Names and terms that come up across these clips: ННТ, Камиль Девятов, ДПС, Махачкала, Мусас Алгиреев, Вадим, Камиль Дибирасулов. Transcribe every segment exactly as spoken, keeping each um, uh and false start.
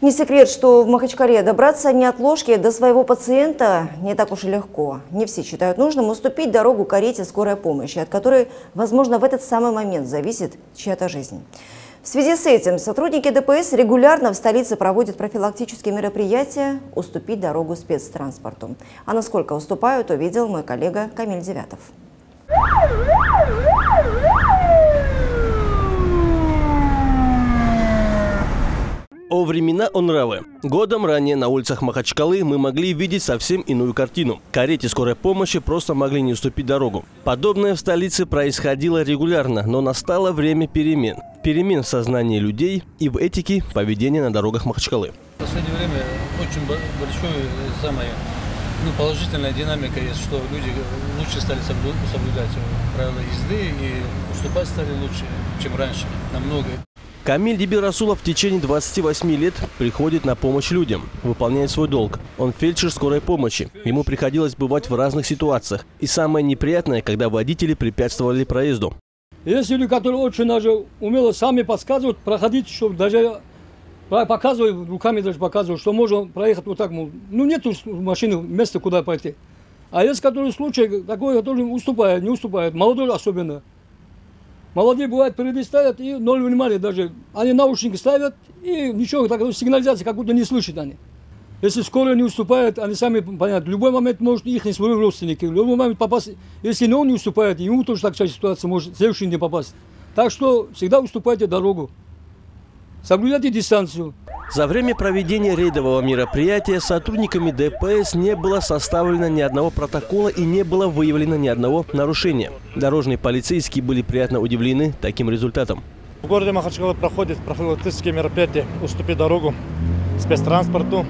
Не секрет, что в Махачкале добраться не от ложки до своего пациента не так уж и легко. Не все считают нужным уступить дорогу карете скорой помощи, от которой, возможно, в этот самый момент зависит чья-то жизнь. В связи с этим сотрудники ДПС регулярно в столице проводят профилактические мероприятия «Уступить дорогу спецтранспорту». А насколько уступают, увидел мой коллега Камиль Девятов. О времена он нравы. Годом ранее на улицах Махачкалы мы могли видеть совсем иную картину. Карете скорой помощи просто могли не уступить дорогу. Подобное в столице происходило регулярно, но настало время перемен. Перемен в сознании людей и в этике поведения на дорогах Махачкалы. В последнее время очень большое, самое ну, положительная динамика есть, что люди лучше стали соблюдать правила езды и уступать стали лучше, чем раньше, намного. Камиль Дибирасулов в течение двадцати восьми лет приходит на помощь людям, выполняет свой долг. Он фельдшер скорой помощи. Ему приходилось бывать в разных ситуациях. И самое неприятное, когда водители препятствовали проезду. Есть люди, которые очень даже умело сами подсказывают, проходить, чтобы даже показывают, руками даже показывают, что можно проехать вот так. Мол, ну нет машины, места, куда пойти. А есть которые случаи, такой, который уступает, не уступает, молодой особенно. Молодые бывают, впереди ставят и ноль внимания даже. Они наушники ставят и ничего, так, сигнализация как будто не слышат они. Если скоро не уступают, они сами понятно, в любой момент может их не свои родственники, в любой момент попасть. Если не он не уступает, ему тоже такая ситуация может следующий не попасть. Так что всегда уступайте дорогу, соблюдайте дистанцию. За время проведения рейдового мероприятия сотрудниками ДПС не было составлено ни одного протокола и не было выявлено ни одного нарушения. Дорожные полицейские были приятно удивлены таким результатом. В городе Махачкала проходят профилактические мероприятия «Уступи дорогу спецтранспорту».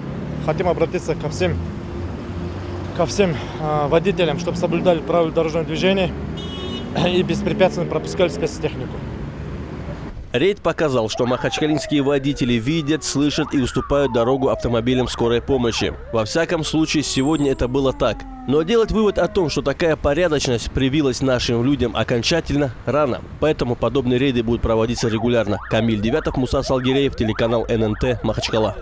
Хотим обратиться ко всем, ко всем водителям, чтобы соблюдали правила дорожного движения и беспрепятственно пропускали спецтехнику. Рейд показал, что махачкалинские водители видят, слышат и уступают дорогу автомобилям скорой помощи. Во всяком случае, сегодня это было так. Но делать вывод о том, что такая порядочность привилась нашим людям окончательно, рано. Поэтому подобные рейды будут проводиться регулярно. Камиль Девятов, Мусас Алгиреев, телеканал эн эн тэ, Махачкала.